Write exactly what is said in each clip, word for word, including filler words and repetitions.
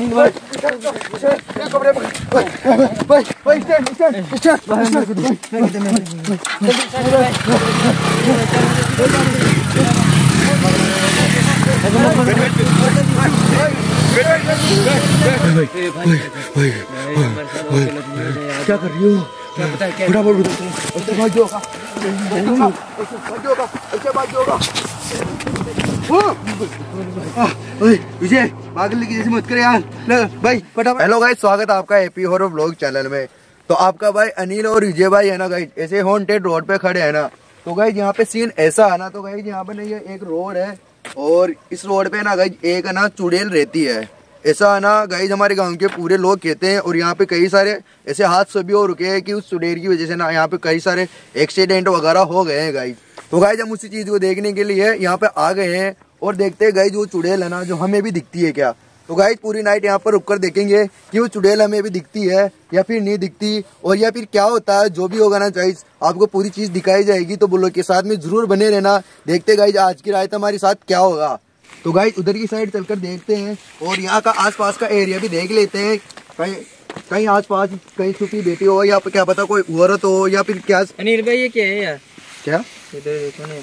क्या कर रही हो? क्या पता है क्या? फटाफट बताओ। अच्छा भाई जो होगा, अच्छा भाई जो होगा। ओए विजय पागल की जैसे मत करे यार। भाई फटाफट। हेलो गाइस, स्वागत है आपका एपी हॉरर व्लॉग चैनल में। तो आपका भाई अनिल और विजय भाई है ना गाइस, ऐसे हॉन्टेड रोड पे खड़े है ना। तो गाइस यहाँ पे सीन ऐसा है ना, तो गाइस यहाँ पे नहीं है, एक रोड है और इस रोड पे ना गाइस एक ना चुड़ैल रहती है। ऐसा है ना गाइस हमारे गांव के पूरे लोग कहते हैं। और यहाँ पे कई सारे ऐसे हादसे भी हो रुके हैं कि उस चुड़ैल की वजह से ना यहाँ पे कई सारे एक्सीडेंट वगैरह हो गए हैं गाइस। तो गाइस हम उसी चीज़ को देखने के लिए यहाँ पे आ गए हैं और देखते हैं गाइस वो चुड़ैल है ना जो हमें भी दिखती है क्या। तो गाइस पूरी नाइट यहाँ पर रुक कर देखेंगे कि वो चुड़ैल हमें भी दिखती है या फिर नहीं दिखती, और या फिर क्या होता है। जो भी होगा ना गाइस आपको पूरी चीज़ दिखाई जाएगी। तो बुल्लो के साथ में ज़रूर बने रहना, देखते गाइस आज की रात हमारे साथ क्या होगा। तो गाइस उधर की साइड चलकर देखते हैं और यहाँ का आसपास का एरिया भी देख लेते हैं। कहीं कहीं आसपास कहीं छुपी बेटी हो या क्या पता कोई औरत हो या फिर क्या। अनिल भाई ये क्या है यार? क्या इधर देखो ना।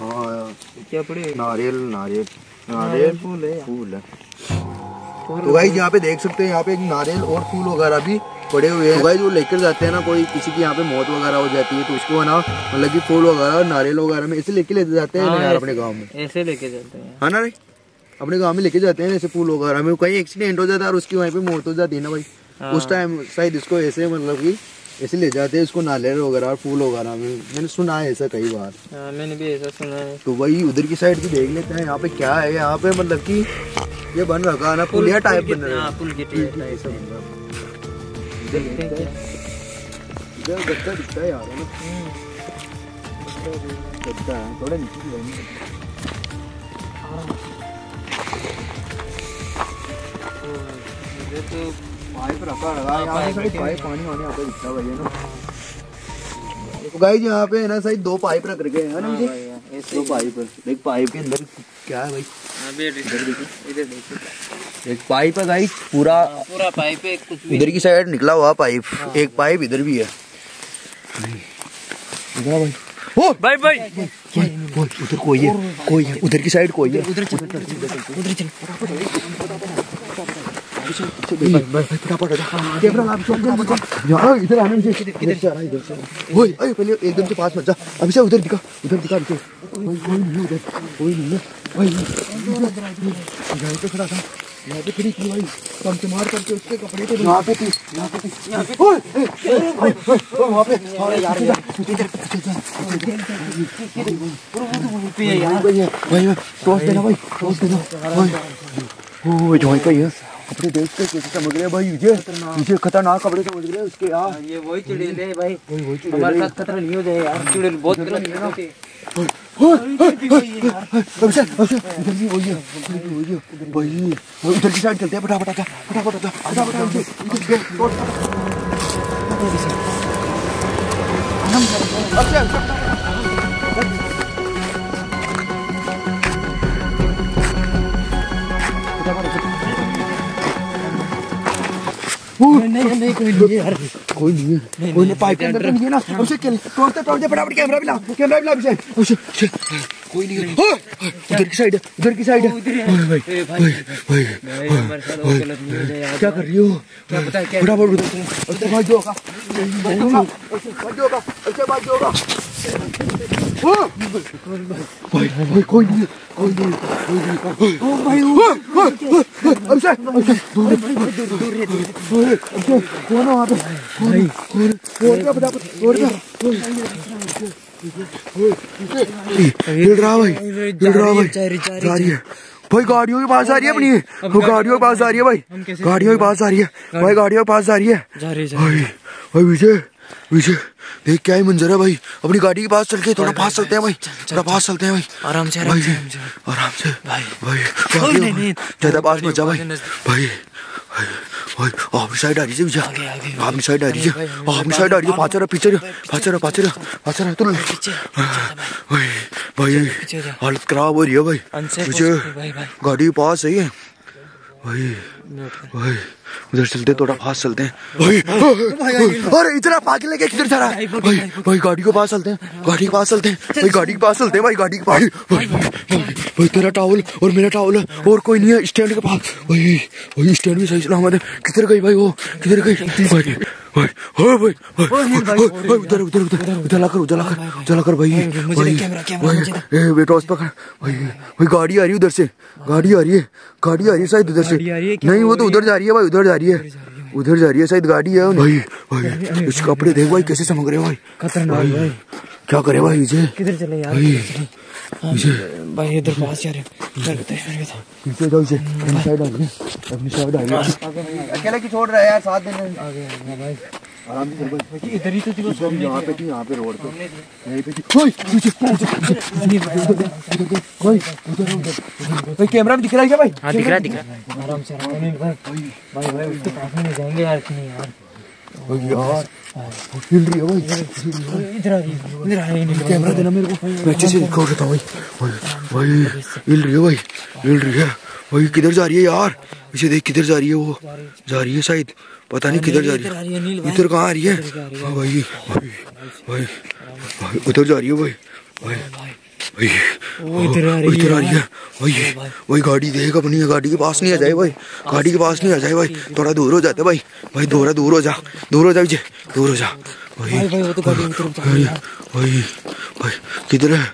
हाँ यार क्या पड़े? नारियल नारियल नारियल फूल है, फूल है। तो गाइस यहाँ पे देख सकते हैं, यहाँ पे एक नारियल और फूल वगैरह भी पड़े हुए हैं। तो गाइस वो लेकर जाते हैं ना, कोई किसी की यहाँ पे मौत वगैरह हो जाती है तो उसको ना मतलब कि फूल वगैरह नारियल वगैरह में ऐसे लेके लेते जाते हैं यार अपने गांव में। ऐसे लेके जाते हैं है ना, अपने गांव में लेके जाते हैं ऐसे फूल वगैरह में। कहीं एक्सीडेंट हो जाता है और उसकी वहीं पे मौत हो जाती है ना भाई, उस टाइम शायद इसको ऐसे मतलब की ऐसे ले जाते हैं इसको नारियल वगैरह फूल वगैरह में। मैंने सुना है ऐसा कई बार। आ, मैंने भी ऐसा सुना है। तो वही उधर की साइड भी देख लेते हैं यहाँ पे क्या है। यहाँ पे मतलब कि ये बन रखा है ना पुलिया टाइप बन रहा है, पुल गेट ऐसा बन रहा है। देखते हैं इधर गद्दा दिखता है यार, गद्दा है थोड़ा नीचे जाएंगे तो पाइप रखा लगा यहाँ पे, पाइप पानी वानी आता दिखता भाई है ना। तो गाइस यहाँ पे है ना सही दो पाइप रख रखे हैं ना, दो पाइप। एक पाइप के अंदर क्या है भाई? इधर देखो, एक पाइप है गाइस, पूरा पूरा पाइप है, कुछ भी इधर की साइड निकला हुआ पाइप, एक पाइप इधर भी है। ओ भाई भाई उधर कोई है, कोई है उधर की साइड, कोई है उधर। एकदम से पास मत जा अभिषेक, उधर दिखा उधर दिखा अभिषेक। कोई नहीं है पे खड़ा था यहाँ पे, फ्री की भाई कम से मार करके उसके कपड़े पे यहाँ पे टॉस देना भाई, टॉस देना भाई। कपड़े देखते कैसे समझ रहे भाई, मुझे मुझे खतरनाक कपड़े समझ रहे उसके यार। ये वही चुड़ैल है भाई, हमारे साथ खतरा नहीं हो जाए यार, चुड़ैल बहुत गलत है ना। उधर की साइड चलते हैं, फटाफट आजा फटाफट आजा फटाफट। नहीं नहीं कोई नहीं यार, कोई नहीं है, कोई नहीं। पाइप के अंदर नहीं है ना, उसे तोड़ते तोड़ते फटाफट कैमरा भी ला, कैमरा भी ला पीछे। कोई नहीं है उधर की साइड, उधर की साइड। भाई भाई क्या कर रही हो? क्या पता है क्या? फटाफट बताओ। अच्छा भाई जो होगा, अच्छा भाई जो होगा। भाई भाई कोई नहीं, कोई नहीं। ओ भाई अभिषेक दूर दूर दूर दूर कौन है वहाँ पे? भाई कौन कौन का बता कौन का? हिल रहा भाई, हिल रहा भाई, जा रही है भाई, गाड़ियों के पास आ रही है अपनी, गाड़ियों के पास आ रही है भाई, गाड़ियों के पास आ रही है भाई, गाड़ियों के पास आ रही है। भाई भाई विजय विजय देख क्या ही मंजर है भाई, अपनी गाड़ी के पास चल के थोड़ा पास चलते हैं भाई, थोड़ा पास चलते हैं भाई, आराम से आराम से आराम से भाई भाई ज्यादा पास मत जा भाई। भाई भाई आप साइड आ रही है, आप साइड आ रही है, आप साइड आ रही है, पाँच रहा पीछे पाँच रहा पाँच रहा पाँच रहा। तो भाई भाई हालत खराब हो रही है भाई, पीछे गाड़ी के पास सही है भाई। उधर चलते, थोड़ा फास्ट चलते हैं। और इतना पागल लेके किधर जा रहा है भाई? गाड़ी के पास चलते हैं, गाड़ी के पास चलते हैं भाई, गाड़ी के पास चलते हैं भाई, गाड़ी के पास। भाई तेरा टावल और मेरा टावल और कोई नहीं है स्टैंड के पास। भाई भाई स्टैंड भी सही चला हमारे। किधर गई भाई वो, किधर गई? भाई भाई भाई उधर उधर उधर उधर लाकर उधर लाकर उधर लाकर भाई भाई बेटा उस पकड़। भाई भाई गाड़ी आ रही है उधर से, गाड़ी आ रही है, गाड़ी आ रही है शायद उधर से। नहीं वो तो उधर जा रही है भाई, उधर जा रही है, उधर जा रही है शायद गाड़ी है। भाई भाई इसके कपड़े देख भाई कैसे समझ रहे भाई, खतरनाक। क्या करे भाई विजय, किधर चले यार भाई? इधर पास जा रहे अकेला की छोड़ रहा है यार, साथ देने आगे भाई आराम से भाई। इधर ही तो चलो, सब यहां पे थी, यहां पे रोड पे यहीं पे थी। ओए कोई उधर उधर भाई कैमरा में दिख रहा है क्या भाई? हां दिख रहा दिख रहा आराम से आराम से भाई भाई भाई उसके पास में जाएंगे यार कि नहीं यार? यार हिल रही है भाई, इधर आ रही है। कैमरा देना मेरे को, मैं अच्छे से दिखा देता हूँ भाई। भाई हिल रही है भाई, हिल रही है भाई। किधर जा रही है यार? इसे देख किधर जा रही है, वो जा रही है शायद, पता नहीं किधर जा रही है। इधर कहाँ आ रही है भाई? भाई भाई उधर जा रही है भाई भाई भाई। इधर आ रही है भाई भाई। गाड़ी देख अपनी, गाड़ी के पास नहीं आ जाए भाई, गाड़ी के पास नहीं आ जाए भाई, थोड़ा दूर हो जाता भाई। भाई थोड़ा दूर हो जा, दूर हो जा विजय, दूर हो जा भाई भाई भाई भाई। किधर है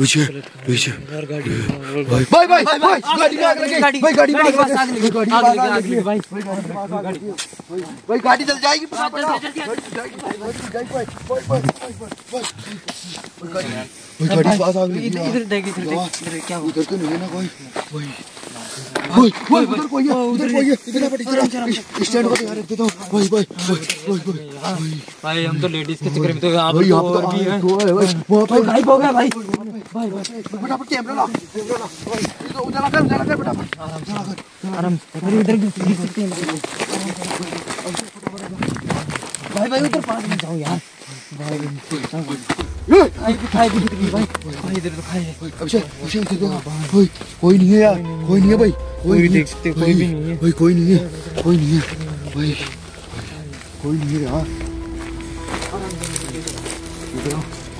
विजय? विजय भाई भाई भाई भाई गाड़ी में आग लगी भाई, गाड़ी में आग लगी भाई भाई। गाड़ी जल जाएगी, गाड़ी पास आ गई। इधर देख इधर क्या हुआ? उधर तो नहीं है ना कोई? कोई कोई कोई उधर कोई है, उधर कोई है। इधर बैठ, इधर स्टैंड को दिखा देता हूं भाई भाई भाई भाई। हम तो लेडीज के चक्कर में तो आप तो और भी है भाई। गायब हो गया भाई भाई भाई। फटाफट कैमरा ला, कैमरा ला भाई, उधर ला कर, उधर ला कर फटाफट आराम से ला, आराम से इधर दिखते हैं भाई भाई। उधर पास में जाओ यार भाई। आई दिखाई दिखती भाई भाई। इधर तो खाए अभिषेक, अभिषेक से देखो भाई कोई नहीं है यार, कोई नहीं है भाई, कोई भी देख सकते हो, कोई भी नहीं है भाई, कोई नहीं है, कोई नहीं है भाई, कोई नहीं है यार। इधर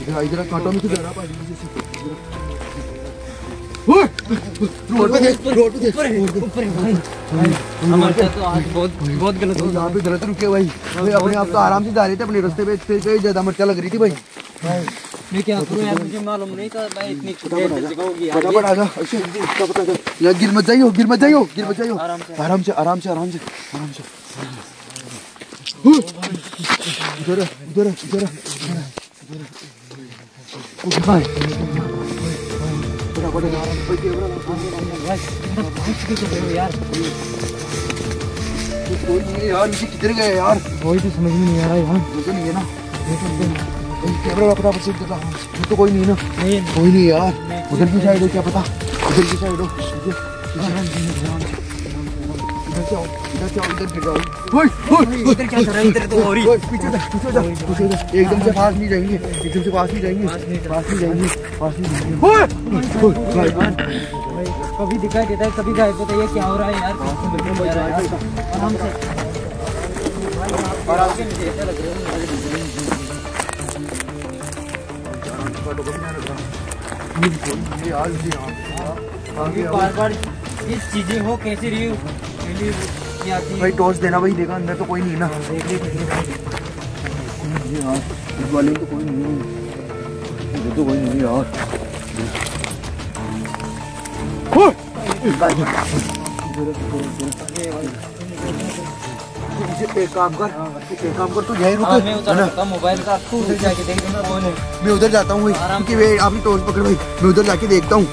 इधर इधर कांटों में से जा रहा भाई, ओए रोड पे देख, रोड पे देख ऊपर भाई। हमारा तो आज बहुत बहुत गलत हो गया, यहां पे गलत रुके भाई। अपने आप तो आराम से जा रहे थे, अपने रास्ते पे कई ज्यादा मर्चा लग रही थी भाई। मैं क्या करूं यार, मुझे मालूम नहीं था भाई इतनी जगह होगी यार। फटाफट आ जा, इसका पता कर यार। गिर मत जाइयो, गिर मत जाइयो, गिर मत जाइयो, आराम से आराम से आराम से आराम से। इधर इधर इधर इधर भाई बड़ा बड़ा भाई। कैमरा भाई पहुंच गए यार, कोई नहीं यार। ये किधर गए यार? कोई तो समझ में नहीं आ रहा है यार, मुझे नहीं है ना। कैमरा रखना पसंद कर रहा हूँ वो तो, कोई नहीं ना, नहीं कोई नहीं यार। उधर की साइड हो क्या पता, उधर की साइड हो। इधर से आओ, इधर से आओ, इधर से जाओ। ओए ओए इधर क्या कर रहा है? इधर तो हो रही है, पीछे जा पीछे जा पीछे जा। एकदम से पास नहीं जाएंगे, एकदम से पास नहीं जाएंगे, पास नहीं जाएंगे, पास नहीं जाएंगे। ओए ओए भाई कभी दिखाई देता है कभी गायब होता है, क्या हो रहा है यार? आराम से आराम से ऐसा लग रहा है तो ये आज आगे बार-बार इस चीजें हो कैसे रही है भाई। टॉर्च देना भाई, देखा अंदर तो कोई नहीं ना। इस वाले तो कोई नहीं है, तो कोई नहीं है यार। एक काम कर, एक काम कर तू यहीं रुक ना, मोबाइल का तू उधर जाके देख लेना कौन है। मैं उधर जाता हूँ भाई, कि वे आपकी टोल पकड़ भाई, मैं उधर जाके देखता हूँ।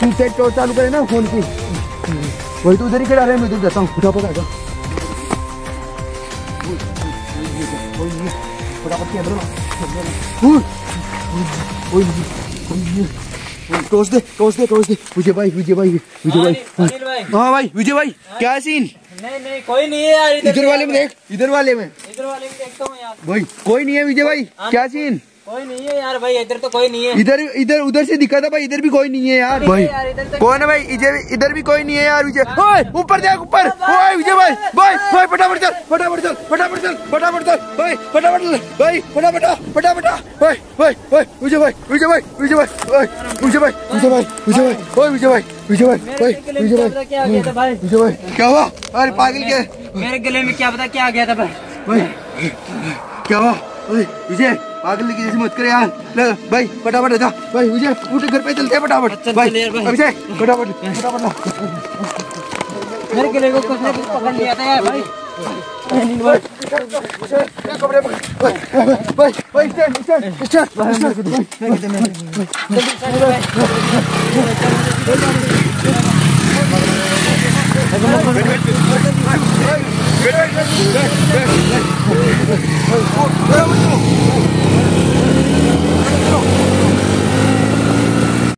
तू से टोल चालू करे ना फोन की, वही तो उधर ही करा रहे हैं। मैं उधर जाता हूँ, फटाफट आ जा फटाफट। कैमरा टोस दे, टोस दे, टोस दे। विजय भाई, विजय भाई, विजय भाई, हाँ भाई विजय भाई। क्या है सीन? नहीं नहीं कोई नहीं है यार। इधर वाले में देख, इधर वाले में, इधर वाले में देखता हूँ यार भाई, कोई नहीं है। विजय भाई क्या सीन? कोई नहीं है यार भाई, इधर तो कोई नहीं है। इधर इधर उधर से दिखा था भाई, इधर भी कोई नहीं है यार भाई। कौन है भाई? इधर इधर भी कोई नहीं है यार। विजय ऊपर जाए, ऊपर विजय भाई भाई भाई, फटाफट चल फटाफट चल फटाफट चल फटाफट चल भाई, फटाफट चल भाई, फटाफटा फटाफटा भाई भाई भाई, विजय भाई विजय भाई विजय भाई विजय भाई विजय भाई विजय भाई विजय भाई विजय भाई विजय भाई विजय भाई, क्या हुआ? अरे पागल, क्या मेरे गले में क्या पता क्या आ गया था भाई, क्या हुआ? अरे विजय पागल की जैसे मत कर यार भाई, फटाफट जा भाई विजय, उठ घर पे चलते हैं फटाफट भाई, विजय फटाफट फटाफट। मेरे गले को किसने पकड़ लिया था यार भाई, कपड़े पकड़ भाई भाई, स्टैंड स्टैंड स्टैंड भाई भाई भाई भाई भाई भाई